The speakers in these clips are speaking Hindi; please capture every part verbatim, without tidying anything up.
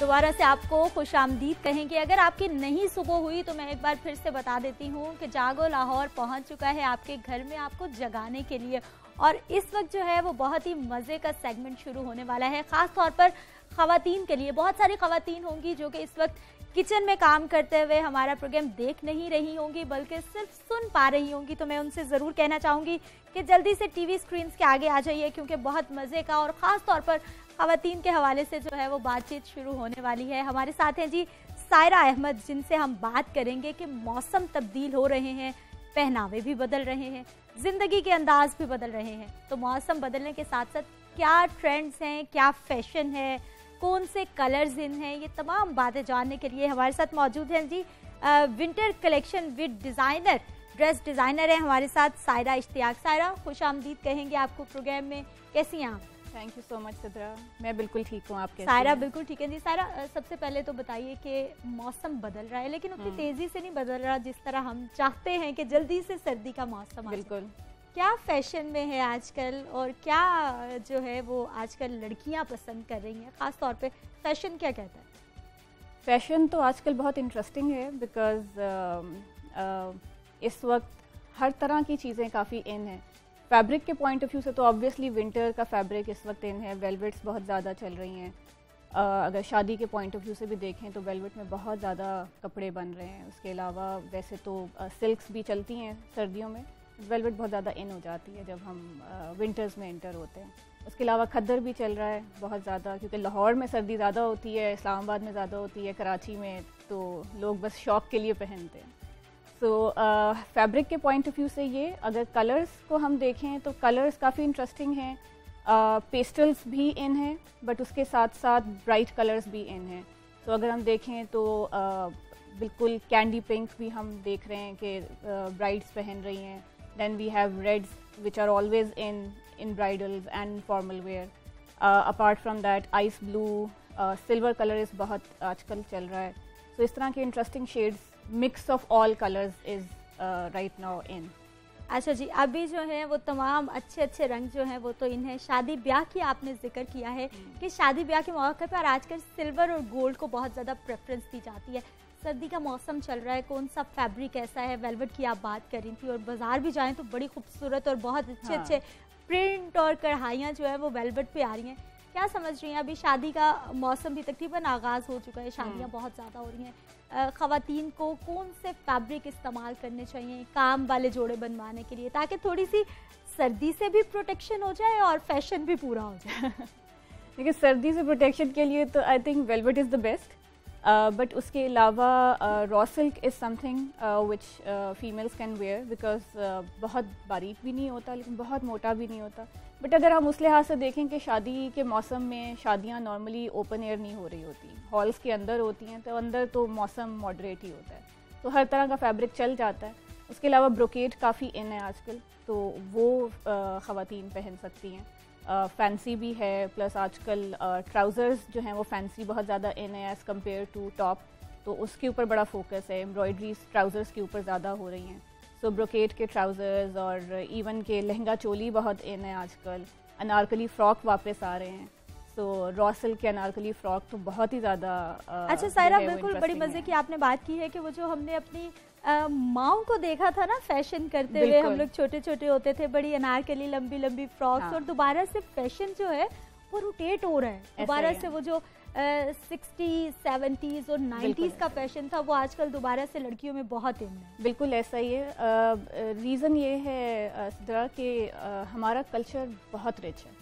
दोबारा से आपको खुश आमदीद कहेंगे। अगर आपकी नहीं सुबह हुई तो मैं एक बार फिर से बता देती हूँ कि जागो लाहौर पहुँच चुका है आपके घर में आपको जगाने के लिए, और इस वक्त जो है वो बहुत ही मज़े का सेगमेंट शुरू होने वाला है, ख़ास तौर पर ख़वातीन के लिए। बहुत सारी ख़वातीन होंगी जो कि इस वक्त किचन में काम करते हुए हमारा प्रोग्राम देख नहीं रही होंगी बल्कि सिर्फ सुन पा रही होंगी, तो मैं उनसे ज़रूर कहना चाहूँगी कि जल्दी से टीवी स्क्रीन्स के आगे आ जाइए, क्योंकि बहुत मज़े का और ख़ास तौर पर ख़वातीन के हवाले से जो है वो बातचीत शुरू होने वाली है। हमारे साथ हैं जी सायरा अहमद, जिनसे हम बात करेंगे कि मौसम तब्दील हो रहे हैं, पहनावे भी बदल रहे हैं, ज़िंदगी के अंदाज भी बदल रहे हैं, तो मौसम बदलने के साथ साथ क्या ट्रेंड्स हैं, क्या फैशन है, कौन से कलर्स इन हैं, ये तमाम बातें जानने के लिए हमारे साथ मौजूद हैं जी आ, winter collection with designer, dress designer हैं हमारे साथ सायरा इश्तियाक। सायरा, खुश आमदीद कहेंगे आपको प्रोग्राम में, कैसी हैं आप? Thank you so much Sidra, मैं बिल्कुल ठीक हूँ, आप कैसी हैं? सायरा बिल्कुल ठीक है जी। सायरा, सबसे पहले तो बताइए कि मौसम बदल रहा है लेकिन उतनी तेज़ी से नहीं बदल रहा जिस तरह हम चाहते हैं कि जल्दी से सर्दी का मौसम, बिल्कुल क्या फैशन में है आजकल और क्या जो है वो आजकल लड़कियां पसंद कर रही हैं, ख़ास तौर पे फैशन क्या कहता है? फैशन तो आजकल बहुत इंटरेस्टिंग है, बिकॉज़ uh, uh, इस वक्त हर तरह की चीज़ें काफ़ी इन हैं। फैब्रिक के पॉइंट ऑफ व्यू से तो ऑब्वियसली विंटर का फैब्रिक इस वक्त इन है, वेलवेट्स बहुत ज़्यादा चल रही हैं। uh, अगर शादी के पॉइंट ऑफ व्यू से भी देखें तो वेलवेट में बहुत ज़्यादा कपड़े बन रहे हैं। उसके अलावा वैसे तो सिल्क्स uh, भी चलती हैं सर्दियों में, वेलवेट बहुत ज़्यादा इन हो जाती है जब हम विंटर्स में इंटर होते हैं। उसके अलावा खद्दर भी चल रहा है बहुत ज़्यादा, क्योंकि लाहौर में सर्दी ज़्यादा होती है, इस्लामाबाद में ज़्यादा होती है, कराची में तो लोग बस शौक के लिए पहनते हैं। सो फैब्रिक के पॉइंट ऑफ व्यू से ये, अगर कलर्स को हम देखें तो कलर्स काफ़ी इंटरेस्टिंग हैं। पेस्टल्स uh, भी इन हैं, बट उसके साथ साथ ब्राइट कलर्स भी इन हैं। सो अगर हम देखें तो uh, बिल्कुल कैंडी पिंक भी हम देख रहे हैं कि ब्राइड्स uh, पहन रही हैं। Then we have reds, which are always in in bridals and formal wear. Uh, apart from that, ice blue, uh, silver color is बहुत आजकल चल रहा है। So इस तरह के interesting shades, mix of all colors is uh, right now in. अच्छा जी, अभी जो है वो तमाम अच्छे अच्छे रंग जो हैं वो तो इन हैं। शादी ब्याह की आपने जिक्र किया है कि शादी ब्याह के मौके पर आजकल सिल्वर और गोल्ड को बहुत ज़्यादा प्रेफरेंस दी जाती है। सर्दी का मौसम चल रहा है, कौन सा फैब्रिक ऐसा है? वेलवेट की आप बात कर रही थी, और बाज़ार भी जाएँ तो बड़ी खूबसूरत और बहुत अच्छे हाँ। अच्छे प्रिंट और कढ़ाइयाँ जो है वो वेलवेट पे आ रही हैं। क्या समझ रही हैं, अभी शादी का मौसम भी तकरीबन आगाज़ हो चुका है, शादियाँ बहुत ज़्यादा हो रही हैं, ख़वातीन को कौन से फैब्रिक इस्तेमाल करने चाहिए काम वाले जोड़े बनवाने के लिए, ताकि थोड़ी सी सर्दी से भी प्रोटेक्शन हो जाए और फैशन भी पूरा हो जाए? देखिए, सर्दी से प्रोटेक्शन के लिए तो I think velvet is the best, but उसके अलावा raw silk is something which females can wear, because बहुत बारीक भी नहीं होता लेकिन बहुत मोटा भी नहीं होता। बट अगर हम उस लिहाज से देखें कि शादी के मौसम में शादियाँ नॉर्मली ओपन एयर नहीं हो रही होती, हॉल्स के अंदर होती हैं, तो अंदर तो मौसम मॉडरेट ही होता है, तो हर तरह का फैब्रिक चल जाता है। उसके अलावा ब्रोकेट काफ़ी इन है आजकल, तो वो uh, ख़वातीन पहन सकती हैं। फैंसी uh, भी है, प्लस आजकल ट्राउज़र्स uh, जो हैं वो फैंसी बहुत ज़्यादा इन है एज़ कम्पेयर टू टॉप, तो उसके ऊपर बड़ा फोकस है। एम्ब्रॉयड्रीज ट्राउज़र्स के ऊपर ज़्यादा हो रही हैं, सो so, ब्रोकेट के ट्राउज़र्स और इवन के लहंगा चोली बहुत इन है आजकल। अनारकली फ़्रॉक वापस आ रहे हैं, तो रॉ सिल्क के अनारकली फ़्रॉक तो बहुत ही ज़्यादा। अच्छा सायरा, बिल्कुल बड़ी मज़े की आपने बात की है कि वो जो हमने अपनी माओ को देखा था ना फैशन करते हुए, हम लोग छोटे छोटे होते थे, बड़ी अनारकली लंबी लंबी फ्रॉक्स, हाँ। और दोबारा से फैशन जो है वो रोटेट हो रहा है, दोबारा से वो जो सिक्सटीज़ सेवेंटीज़ और नाइन्टीज़ का फैशन था वो आजकल दोबारा से लड़कियों में बहुत इन है। बिल्कुल ऐसा ही है। रीज़न ये है सिद्रा कि हमारा कल्चर बहुत रिच है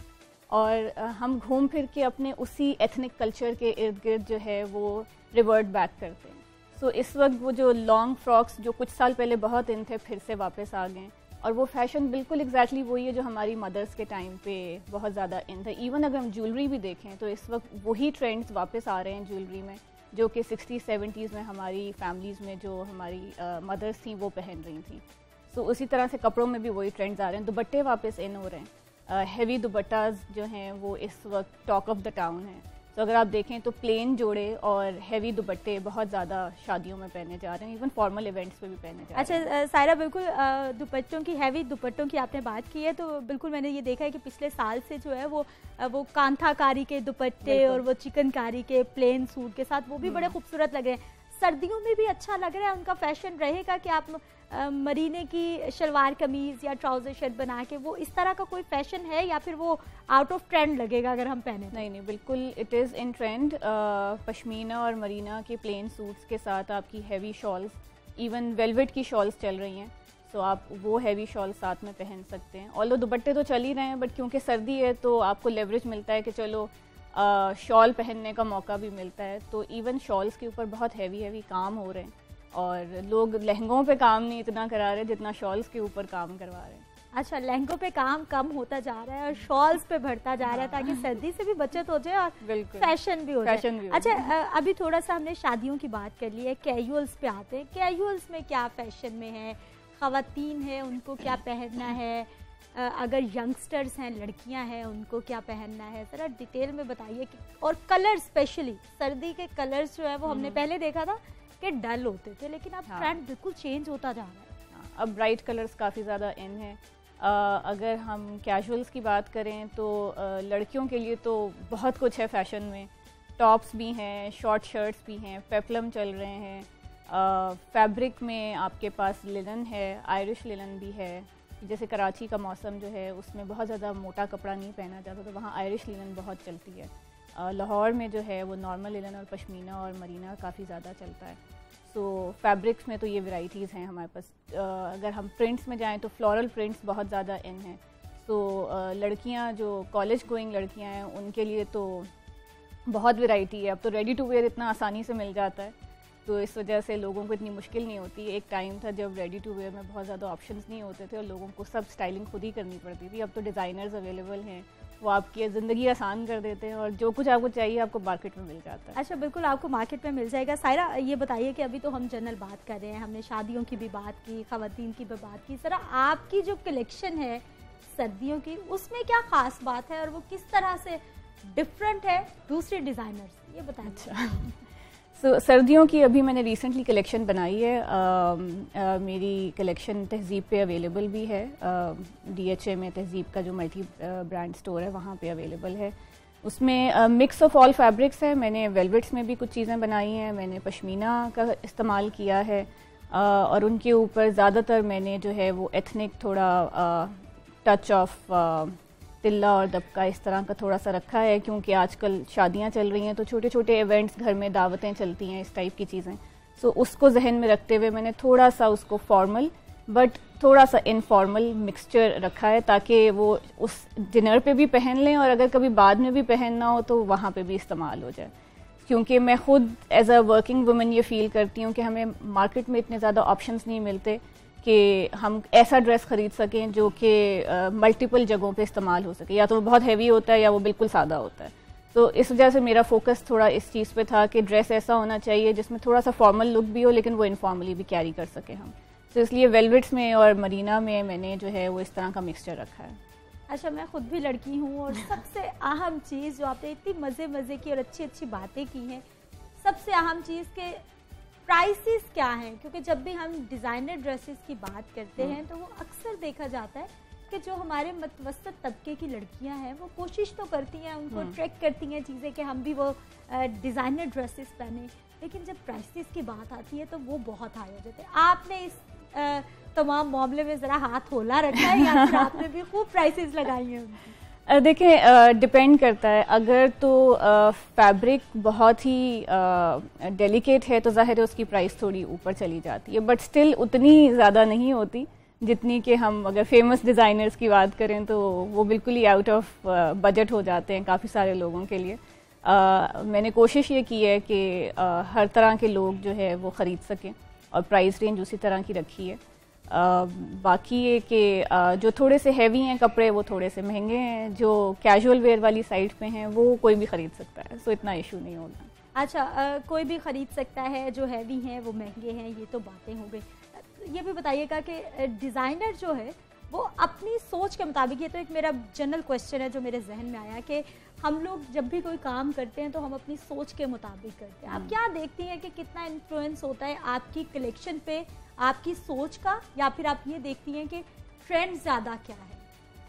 और हम घूम फिर के अपने उसी एथनिक कल्चर के इर्द गिर्द जो है वो रिवर्ट बैक करते हैं। सो so, इस वक्त वो जो लॉन्ग फ्रॉक्स जो कुछ साल पहले बहुत इन थे फिर से वापस आ गए, और वो फैशन बिल्कुल एग्जैक्टली exactly वही है जो हमारी मदर्स के टाइम पे बहुत ज़्यादा इन था। इवन अगर हम ज्वेलरी भी देखें तो इस वक्त वही ट्रेंड्स वापस आ रहे हैं ज्वेलरी में, जो कि सिक्सटीज़ सेवेंटीज़ में हमारी फैमिलीज़ में जो हमारी मदर्स uh, थी वो पहन रही थी। सो so, उसी तरह से कपड़ों में भी वही ट्रेंड्स आ रहे हैं, दुपट्टे वापस इन हो रहे हैं। हेवी uh, दुपट्टाज जो हैं वो इस वक्त टॉक ऑफ द टाउन है। तो अगर आप देखें तो प्लेन जोड़े और हैवी दुपट्टे बहुत ज़्यादा शादियों में पहने जा रहे हैं, इवन फॉर्मल इवेंट्स में भी पहने जा रहे हैं। अच्छा सायरा, बिल्कुल दुपट्टों की, हैवी दुपट्टों की आपने बात की है, तो बिल्कुल मैंने ये देखा है कि पिछले साल से जो है वो वो कांथाकारी के दुपट्टे और वो चिकनकारी के प्लेन सूट के साथ, वो भी बड़े खूबसूरत लग रहे हैं। सर्दियों में भी अच्छा लग रहा है उनका फैशन रहेगा कि आप आ, मरीने की शलवार कमीज या ट्राउजर शर्ट बना के, वो इस तरह का कोई फैशन है या फिर वो आउट ऑफ ट्रेंड लगेगा अगर हम पहने? नहीं नहीं, बिल्कुल it is in trend. Pashmina और मरीना के प्लेन सूट्स के साथ आपकी हैवी शॉल्स, इवन वेलवेट की शॉल्स चल रही हैं, तो आप वो हैवी शॉल साथ में पहन सकते हैं। ऑल्दो दुपट्टे तो चल ही रहे हैं, बट क्योंकि सर्दी है तो आपको लेवरेज मिलता है कि चलो शॉल पहनने का मौका भी मिलता है, तो इवन शॉल्स के ऊपर बहुत हैवी हैवी काम हो रहे हैं और लोग लहंगों पे काम नहीं इतना करा रहे जितना शॉल्स के ऊपर काम करवा रहे हैं। अच्छा, लहंगों पे काम कम होता जा रहा है और शॉल्स पे बढ़ता जा रहा है ताकि सर्दी से भी बचत हो जाए और फैशन भी हो जाए। अच्छा, अभी थोड़ा सा हमने शादियों की बात कर ली है, कैजुअल्स पे आते हैं। कैजुअल्स में क्या फैशन में है, खवातीन है उनको क्या पहनना है, अगर यंगस्टर्स हैं, लड़कियां हैं, उनको क्या पहनना है, ज़रा डिटेल में बताइए। और कलर, स्पेशली सर्दी के कलर्स जो है वो हमने पहले देखा था कि डल होते थे, लेकिन अब हाँ। ट्रेंड बिल्कुल चेंज होता जा रहा है। हाँ। अब ब्राइट कलर्स काफ़ी ज़्यादा इन है। आ, अगर हम कैजुअल्स की बात करें तो आ, लड़कियों के लिए तो बहुत कुछ है फैशन में, टॉप्स भी हैं, शॉर्ट शर्ट्स भी हैं, पेप्लम चल रहे हैं, फैब्रिक में आपके पास लिनन है, आयरिश लिनन भी है। जैसे कराची का मौसम जो है उसमें बहुत ज़्यादा मोटा कपड़ा नहीं पहना जाता, तो वहाँ आयरिश लिनन बहुत चलती है। आ, लाहौर में जो है वो नॉर्मल लिनन और पश्मीना और मरीना काफ़ी ज़्यादा चलता है। सो so, फैब्रिक्स में तो ये वैरायटीज़ हैं हमारे पास। आ, अगर हम प्रिंट्स में जाएं तो फ्लोरल प्रिंट्स बहुत ज़्यादा इन हैं। सो so, लड़कियां जो कॉलेज गोइंग लड़कियां हैं उनके लिए तो बहुत वैरायटी है। अब तो रेडी टू वेयर इतना आसानी से मिल जाता है, तो इस वजह से लोगों को इतनी मुश्किल नहीं होती। एक टाइम था जब रेडी टू वेयर में बहुत ज़्यादा ऑप्शंस नहीं होते थे और लोगों को सब स्टाइलिंग खुद ही करनी पड़ती थी। अब तो डिज़ाइनर्स अवेलेबल हैं, वो आपकी ज़िंदगी आसान कर देते हैं और जो कुछ आपको चाहिए आपको मार्केट में मिल जाता है। अच्छा, बिल्कुल आपको मार्केट में मिल जाएगा। सायरा, ये बताइए कि अभी तो हम जनरल बात कर रहे हैं, हमने शादियों की भी बात की, ख़वातीन की भी बात की, ज़रा आपकी जो कलेक्शन है सर्दियों की उसमें क्या ख़ास बात है और वो किस तरह से डिफरेंट है दूसरे डिज़ाइनर्स, ये बताइए। अच्छा, सो सर्दियों की अभी मैंने रिसेंटली कलेक्शन बनाई है। आ, आ, मेरी कलेक्शन तहज़ीब पे अवेलेबल भी है, डी एच ए में तहज़ीब का जो मल्टी ब्रांड स्टोर है वहाँ पे अवेलेबल है। उसमें मिक्स ऑफ ऑल फैब्रिक्स है। मैंने वेलवेट्स में भी कुछ चीज़ें बनाई हैं, मैंने पश्मीना का इस्तेमाल किया है आ, और उनके ऊपर ज़्यादातर मैंने जो है वो एथनिक थोड़ा टच ऑफ तिल्ला और दबका इस तरह का थोड़ा सा रखा है, क्योंकि आजकल शादियां चल रही हैं तो छोटे छोटे इवेंट्स घर में दावतें चलती हैं, इस टाइप की चीज़ें। सो so, उसको जहन में रखते हुए मैंने थोड़ा सा उसको फॉर्मल बट थोड़ा सा इनफॉर्मल मिक्सचर रखा है ताकि वो उस डिनर पे भी पहन लें और अगर कभी बाद में भी पहनना हो तो वहाँ पे भी इस्तेमाल हो जाए। क्योंकि मैं ख़ुद एज अ वर्किंग वुमन ये फ़ील करती हूँ कि हमें मार्केट में इतने ज़्यादा ऑप्शंस नहीं मिलते कि हम ऐसा ड्रेस ख़रीद सकें जो कि मल्टीपल जगहों पे इस्तेमाल हो सके, या तो वो बहुत हैवी होता है या वो बिल्कुल सादा होता है। तो इस वजह से मेरा फोकस थोड़ा इस चीज़ पे था कि ड्रेस ऐसा होना चाहिए जिसमें थोड़ा सा फॉर्मल लुक भी हो लेकिन वो इनफॉर्मली भी कैरी कर सके हम। तो इसलिए वेलवेट्स में और मरीना में मैंने जो है वो इस तरह का मिक्सचर रखा है। अच्छा, मैं ख़ुद भी लड़की हूँ और सबसे अहम चीज़ जो आपने इतनी मज़े मज़े की और अच्छी अच्छी बातें की हैं, सबसे अहम चीज़ के प्राइसेस क्या हैं, क्योंकि जब भी हम डिज़ाइनर ड्रेसेस की बात करते हैं तो वो अक्सर देखा जाता है कि जो हमारे मतवसत तबके की लड़कियां हैं वो कोशिश तो करती हैं, उनको ट्रैक करती हैं चीज़ें कि हम भी वो डिज़ाइनर ड्रेसेस पहने, लेकिन जब प्राइसेस की बात आती है तो वो बहुत हाई हो जाते हैं। आपने इस आ, तमाम मामले में ज़रा हाथ होला रखा है या फिर आपने भी खूब प्राइसेस लगाई हैं? देखें, डिपेंड करता है। अगर तो फैब्रिक बहुत ही डेलिकेट है तो ज़ाहिर है उसकी प्राइस थोड़ी ऊपर चली जाती है, बट स्टिल उतनी ज़्यादा नहीं होती जितनी कि हम अगर फेमस डिज़ाइनर्स की बात करें तो वो बिल्कुल ही आउट ऑफ बजट हो जाते हैं काफ़ी सारे लोगों के लिए। आ, मैंने कोशिश ये की है कि आ, हर तरह के लोग जो है वो ख़रीद सकें और प्राइस रेंज उसी तरह की रखी है। आ, बाकी ये कि जो थोड़े से हैवी हैं कपड़े वो थोड़े से महंगे हैं, जो कैजुअल वेयर वाली साइड पे हैं वो कोई भी ख़रीद सकता है, सो इतना इशू नहीं होगा। अच्छा, आ, कोई भी ख़रीद सकता है, जो हैवी हैं वो महंगे हैं, ये तो बातें हो गई। ये भी बताइएगा कि डिज़ाइनर जो है वो अपनी सोच के मुताबिक। ये तो एक मेरा जनरल क्वेश्चन है जो मेरे जहन में आया कि हम लोग जब भी कोई काम करते हैं तो हम अपनी सोच के मुताबिक करते हैं। आप क्या देखती हैं कि कितना इन्फ्लुएंस होता है आपकी कलेक्शन पे आपकी सोच का, या फिर आप ये देखती हैं कि ट्रेंड ज़्यादा क्या है,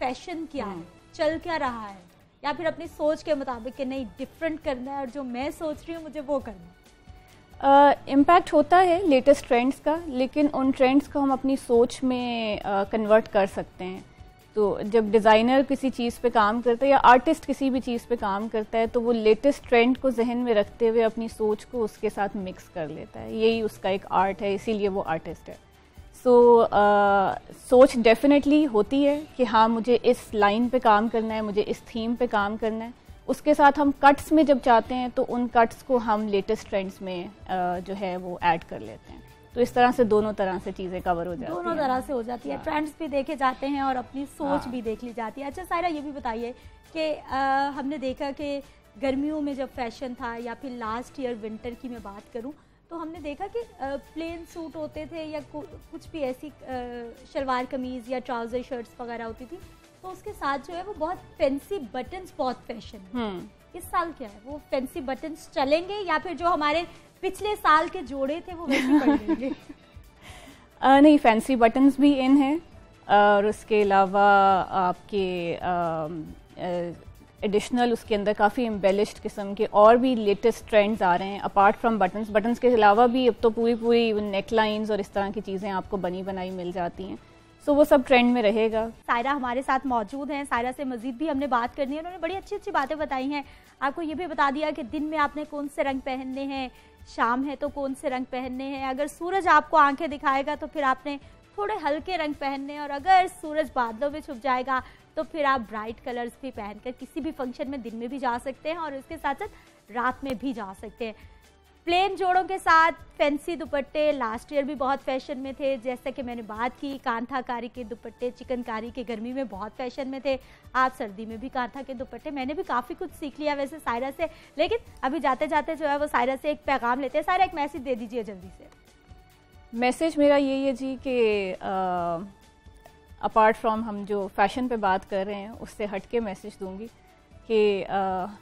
फैशन क्या है, चल क्या रहा है, या फिर अपनी सोच के मुताबिक कि नहीं डिफरेंट करना है और जो मैं सोच रही हूँ मुझे वो करना है? इम्पैक्ट uh, होता है लेटेस्ट ट्रेंड्स का, लेकिन उन ट्रेंड्स को हम अपनी सोच में कन्वर्ट uh, कर सकते हैं। तो जब डिज़ाइनर किसी चीज़ पे काम करता है या आर्टिस्ट किसी भी चीज़ पे काम करता है तो वो लेटेस्ट ट्रेंड को जहन में रखते हुए अपनी सोच को उसके साथ मिक्स कर लेता है। यही उसका एक आर्ट है, इसीलिए वो आर्टिस्ट है। सो so, uh, सोच डेफिनेटली होती है कि हाँ मुझे इस लाइन पे काम करना है, मुझे इस थीम पे काम करना है। उसके साथ हम कट्स में जब जाते हैं तो उन कट्स को हम लेटेस्ट ट्रेंड्स में जो है वो ऐड कर लेते हैं। तो इस तरह से दोनों तरह से चीज़ें कवर हो जाती हैं, दोनों तरह से हो जाती है। ट्रेंड्स भी देखे जाते हैं और अपनी सोच भी देख ली जाती है। अच्छा सायरा, ये भी बताइए कि हमने देखा कि गर्मियों में जब फैशन था, या फिर लास्ट ईयर विंटर की मैं बात करूँ तो हमने देखा कि प्लेन सूट होते थे या कुछ भी ऐसी शलवार कमीज़ या ट्राउज़र शर्ट्स वगैरह होती थी, तो उसके साथ जो है वो बहुत फैंसी बटन्स बहुत फैशन है। इस साल क्या है, वो फैंसी बटन्स चलेंगे या फिर जो हमारे पिछले साल के जोड़े थे वो वैसे पड़ेंगे? uh, नहीं, फैंसी बटन्स भी इन हैं और उसके अलावा आपके एडिशनल uh, उसके अंदर काफ़ी एम्बेलिश्ड किस्म के और भी लेटेस्ट ट्रेंड्स आ रहे हैं। अपार्ट फ्रॉम बटन्स बटन्स के अलावा भी अब तो पूरी पूरी नेक लाइन्स और इस तरह की चीज़ें आपको बनी बनाई मिल जाती हैं, तो वो सब ट्रेंड में रहेगा। सायरा हमारे साथ मौजूद हैं, सायरा से मजीद भी हमने बात करनी है। उन्होंने बड़ी अच्छी अच्छी बातें बताई हैं। आपको ये भी बता दिया कि दिन में आपने कौन से रंग पहनने हैं, शाम है तो कौन से रंग पहनने हैं, अगर सूरज आपको आंखें दिखाएगा तो फिर आपने थोड़े हल्के रंग पहनने हैं, और अगर सूरज बादलों में छुप जाएगा तो फिर आप ब्राइट कलर्स भी पहनकर किसी भी फंक्शन में दिन में भी जा सकते हैं और उसके साथ साथ रात में भी जा सकते हैं। प्लेन जोड़ों के साथ फैंसी दुपट्टे लास्ट ईयर भी बहुत फैशन में थे, जैसा कि मैंने बात की कांथाकारी के दुपट्टे चिकनकारी के गर्मी में बहुत फैशन में थे। आज सर्दी में भी कांथा के दुपट्टे, मैंने भी काफ़ी कुछ सीख लिया वैसे सायरा से। लेकिन अभी जाते जाते जो है वो सायरा से एक पैगाम लेते हैं। सायरा, एक मैसेज दे दीजिए जल्दी से। मैसेज मेरा यही है जी कि अपार्ट फ्रॉम हम जो फैशन पर बात कर रहे हैं उससे हट के मैसेज दूँगी कि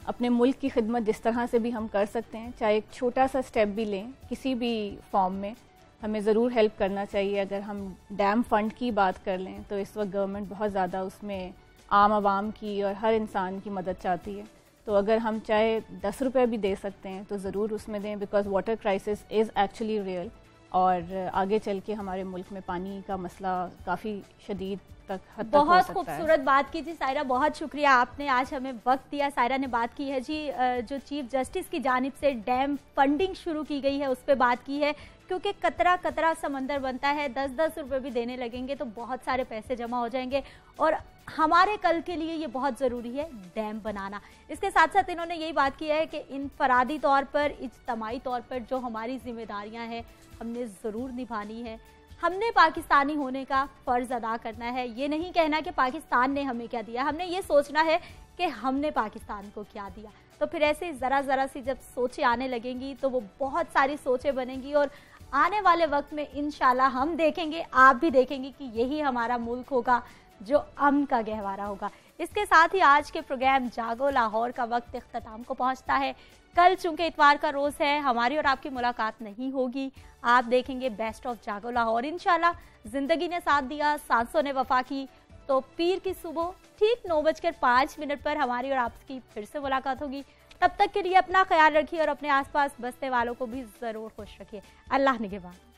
अपने मुल्क की खिदमत जिस तरह से भी हम कर सकते हैं, चाहे एक छोटा सा स्टेप भी लें किसी भी फॉर्म में, हमें ज़रूर हेल्प करना चाहिए। अगर हम डैम फंड की बात कर लें तो इस वक्त गवर्नमेंट बहुत ज़्यादा उसमें आम आवाम की और हर इंसान की मदद चाहती है, तो अगर हम चाहे दस रुपये भी दे सकते हैं तो ज़रूर उसमें दें, because water crisis is actually real. और आगे चल के हमारे मुल्क में पानी का मसला काफ़ी शदीद तक हद तक हो सकता है। बहुत खूबसूरत बात की जी सायरा, बहुत शुक्रिया आपने आज हमें वक्त दिया। सायरा ने बात की है जी जो चीफ जस्टिस की जानिब से डैम फंडिंग शुरू की गई है उस पर बात की है, क्योंकि कतरा कतरा समंदर बनता है, दस दस रुपए भी देने लगेंगे तो बहुत सारे पैसे जमा हो जाएंगे और हमारे कल के लिए ये बहुत ज़रूरी है डैम बनाना। इसके साथ साथ इन्होंने यही बात की है कि इनफरादी तौर पर, इज्तमाई तौर पर जो हमारी जिम्मेदारियां हैं हमने ज़रूर निभानी है, हमने पाकिस्तानी होने का फ़र्ज़ अदा करना है। ये नहीं कहना कि पाकिस्तान ने हमें क्या दिया, हमने ये सोचना है कि हमने पाकिस्तान को क्या दिया। तो फिर ऐसे ज़रा ज़रा सी जब सोचें आने लगेंगी तो वो बहुत सारी सोचें बनेंगी और आने वाले वक्त में इंशाल्लाह हम देखेंगे, आप भी देखेंगे कि यही हमारा मुल्क होगा जो अमन का गहवारा होगा। इसके साथ ही आज के प्रोग्राम जागो लाहौर का वक्त इख्तिताम को पहुंचता है। कल चूंकि इतवार का रोज़ है हमारी और आपकी मुलाकात नहीं होगी, आप देखेंगे बेस्ट ऑफ जागो लाहौर। इंशाल्लाह ज़िंदगी ने साथ दिया, सांसों ने वफा की, तो पीर की सुबह ठीक नौ बजकर पाँच मिनट पर हमारी और आपकी फिर से मुलाकात होगी। तब तक के लिए अपना ख्याल रखिए और अपने आसपास बसने वालों को भी ज़रूर खुश रखिए। अल्लाह निगहबान।